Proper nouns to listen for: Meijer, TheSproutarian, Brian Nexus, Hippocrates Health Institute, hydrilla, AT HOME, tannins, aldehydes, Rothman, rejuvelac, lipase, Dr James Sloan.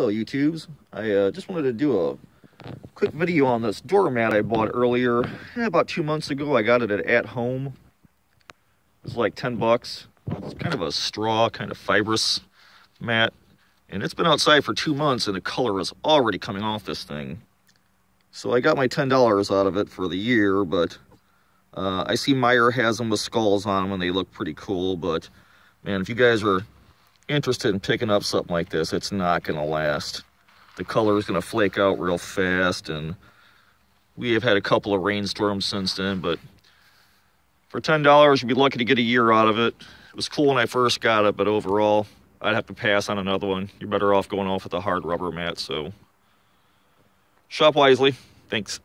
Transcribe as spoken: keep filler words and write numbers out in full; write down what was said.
Hello YouTubes, I uh, just wanted to do a quick video on this doormat I bought earlier, eh, about two months ago. I got it at At Home. It was like ten bucks. It's kind of a straw, kind of fibrous mat, and it's been outside for two months and the color is already coming off this thing. So I got my ten dollars out of it for the year, but uh, I see Meijer has them with skulls on them and they look pretty cool, but man, if you guys are interested in picking up something like this, it's not gonna last. The color is gonna flake out real fast, and we have had a couple of rainstorms since then. But for ten dollars, you'd be lucky to get a year out of it. It was cool when I first got it, but overall, I'd have to pass on another one. You're better off going off with a hard rubber mat. So shop wisely. Thanks.